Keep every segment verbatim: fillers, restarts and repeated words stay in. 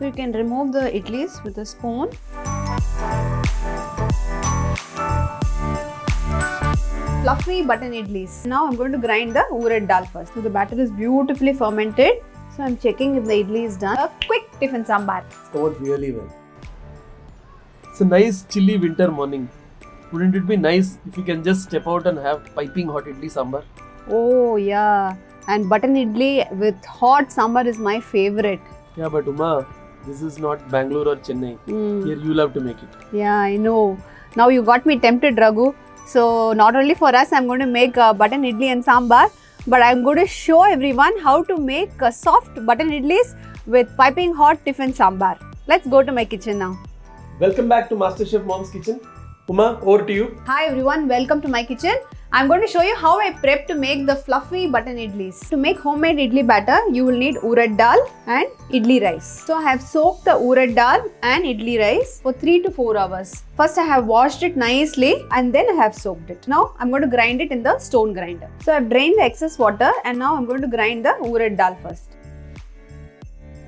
So you can remove the idlis with a spoon. Fluffy button idlis. Now I'm going to grind the urad dal first. So the batter is beautifully fermented. So I'm checking if the idli is done. A quick tiffin sambar. Stored really well. It's a nice chilly winter morning. Wouldn't it be nice if you can just step out and have piping hot idli sambar? Oh yeah, and button idli with hot sambar is my favorite. Yeah, but Uma, this is not Bangalore or Chennai. Mm. Here you'll have to make it. Yeah, I know. Now you got me tempted, Raghu. So not only for us, I'm going to make uh, button idli and sambar, but I'm going to show everyone how to make uh, soft button idlis with piping hot tiffin sambar. Let's go to my kitchen now. Welcome back to Masterchef Mom's Kitchen. Uma, over to you. Hi everyone, welcome to my kitchen. I'm going to show you how I prep to make the fluffy button idlis. To make homemade idli batter, you will need urad dal and idli rice. So I have soaked the urad dal and idli rice for three to four hours. First I have washed it nicely and then I have soaked it. Now I'm going to grind it in the stone grinder. So I've drained the excess water and now I'm going to grind the urad dal first.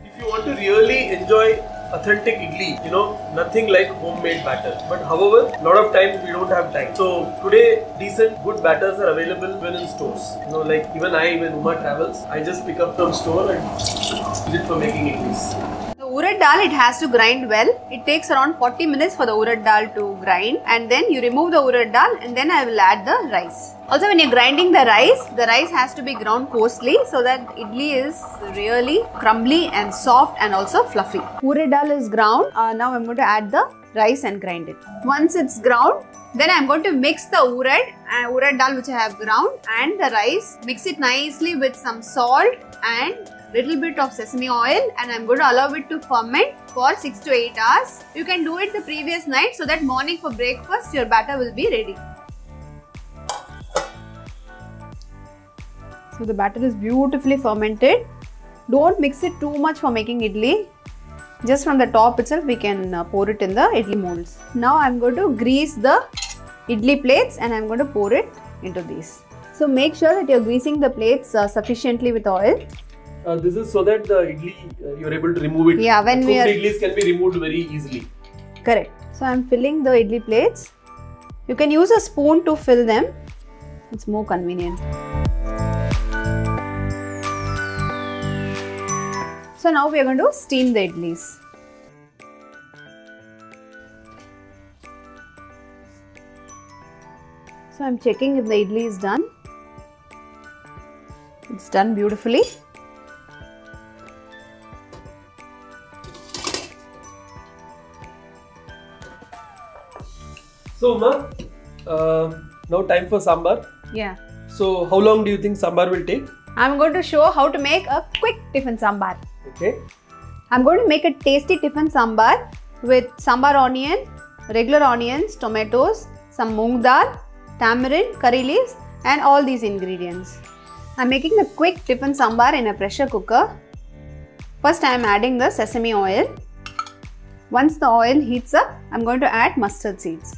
If you want to really enjoy authentic idli, you know, nothing like homemade batter. But however, lot of times we don't have time. So today, decent, good batters are available even in stores. You know, like even I, when Uma travels, I just pick up from store and use it for making idlis. The urad dal, it has to grind well. It takes around forty minutes for the urad dal to grind. And then you remove the urad dal and then I will add the rice. Also, when you're grinding the rice, the rice has to be ground coarsely so that idli is really crumbly and soft and also fluffy. Urad dal is ground. Uh, now I'm going to add the rice and grind it. Once it's ground, then I'm going to mix the urad, uh, urad dal which I have ground and the rice. Mix it nicely with some salt and little bit of sesame oil, and I'm going to allow it to ferment for six to eight hours. You can do it the previous night so that morning for breakfast your batter will be ready. So the batter is beautifully fermented. Don't mix it too much for making idli. Just from the top itself we can pour it in the idli molds. Now I am going to grease the idli plates and I am going to pour it into these. So make sure that you are greasing the plates uh, sufficiently with oil. Uh, this is so that the idli, uh, you are able to remove it. Yeah, when we are... Idlis can be removed very easily. Correct. So I am filling the idli plates. You can use a spoon to fill them. It's more convenient. So now we are going to steam the idlis. So I am checking if the idli is done. It's done beautifully. So Uma, uh, now time for sambar. Yeah. So how long do you think sambar will take? I'm going to show how to make a quick tiffin sambar. Okay. I'm going to make a tasty tiffin sambar with sambar onion, regular onions, tomatoes, some moong dal, tamarind, curry leaves and all these ingredients. I'm making the quick tiffin sambar in a pressure cooker. First I'm adding the sesame oil. Once the oil heats up, I'm going to add mustard seeds.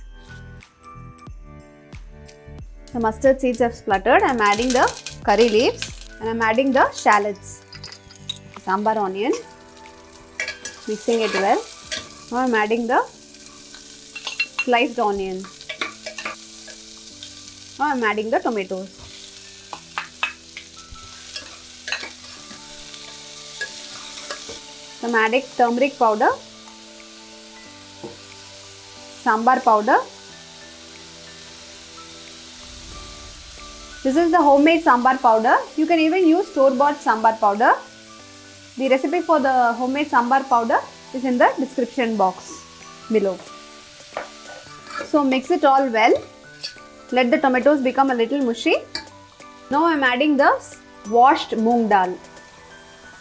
The mustard seeds have spluttered. I'm adding the curry leaves and I'm adding the shallots. Sambar onion, mixing it well. Now I'm adding the sliced onion. Now I'm adding the tomatoes. So I'm adding turmeric powder, sambar powder. This is the homemade sambar powder. You can even use store-bought sambar powder. The recipe for the homemade sambar powder is in the description box below. So mix it all well. Let the tomatoes become a little mushy. Now I am adding the washed moong dal.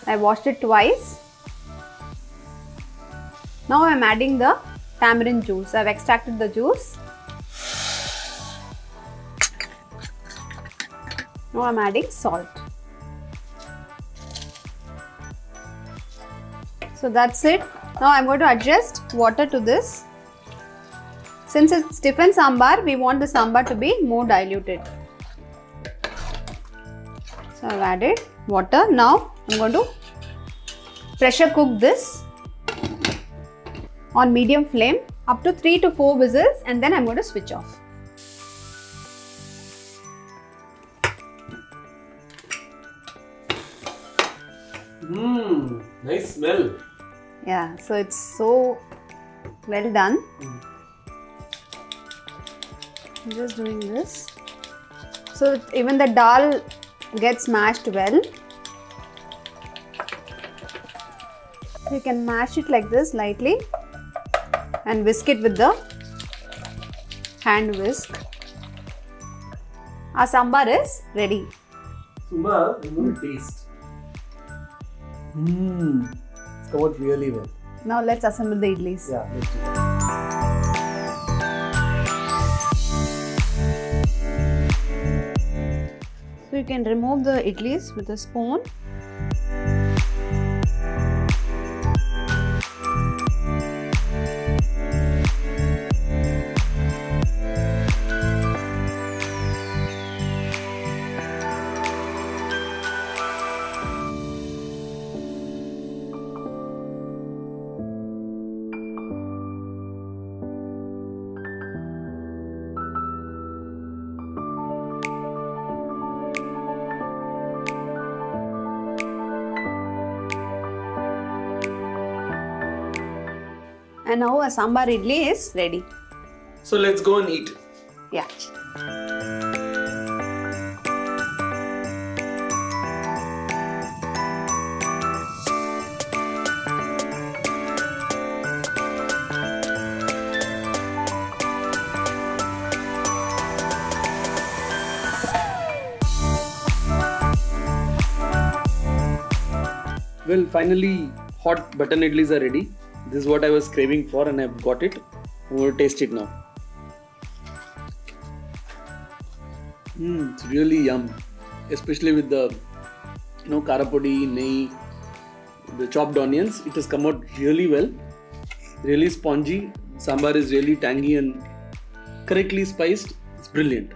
I washed it twice. Now I am adding the tamarind juice. I have extracted the juice. Now I am adding salt. So that's it. Now I'm going to adjust water to this. Since it's tiffin sambar, we want the sambar to be more diluted. So I've added water. Now I'm going to pressure cook this on medium flame up to three to four whistles, and then I'm going to switch off. Mmm, nice smell. Yeah, so it's so well done. Mm. I'm just doing this. So even the dal gets mashed well. You can mash it like this lightly and whisk it with the hand whisk. Our sambar is ready. Uma, you want to taste. Mmm, it's covered really well. Now let's assemble the idlis. Yeah, let's do it. So you can remove the idlis with a spoon. And now a sambar idli is ready. So let's go and eat. Yeah. Well, finally hot button idlis are ready. This is what I was craving for, and I've got it. I'm going to taste it now. Mmm, it's really yum. Especially with the, you know, karapodi, nei, the chopped onions. It has come out really well. Really spongy. Sambar is really tangy and correctly spiced. It's brilliant.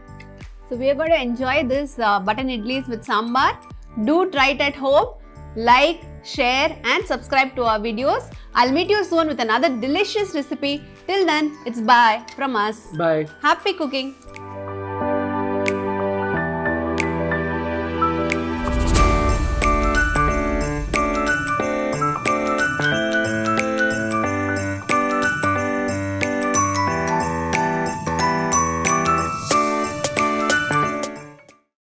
So we are going to enjoy this uh, button idlis with sambar. Do try it at home. Like, share and subscribe to our videos. I'll meet you soon with another delicious recipe. Till then, it's bye from us. Bye. Happy cooking.